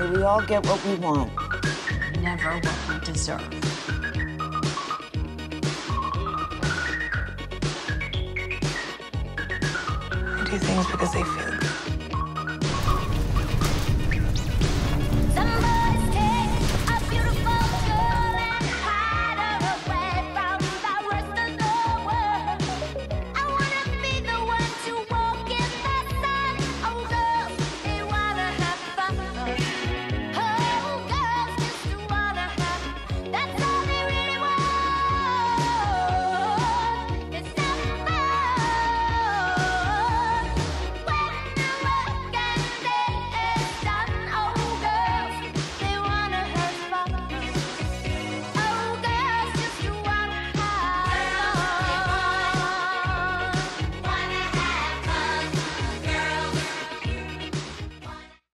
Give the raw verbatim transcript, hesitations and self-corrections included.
May we all get what we want. Never what we deserve. They do things because they feel